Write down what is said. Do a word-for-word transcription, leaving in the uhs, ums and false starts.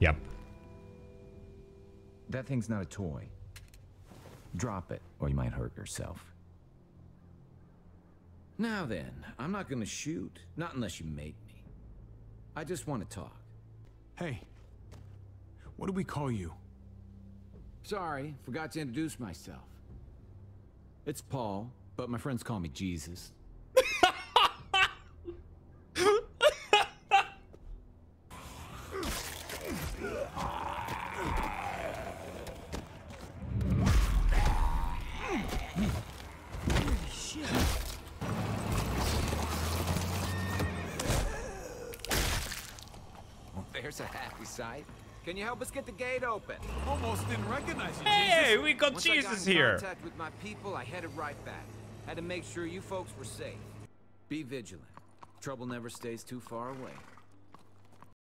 Yep. That thing's not a toy. Drop it, or you might hurt yourself. Now then, I'm not gonna shoot. Not unless you make me. I just want to talk. Hey. What do we call you? Sorry, forgot to introduce myself. It's Paul, but my friends call me Jesus. There's a happy sight. Can you help us get the gate open? Almost didn't recognize you, Jesus. Hey, we got Once Jesus I got in here. Contact with my people, I headed right back. Had to make sure you folks were safe. Be vigilant. Trouble never stays too far away.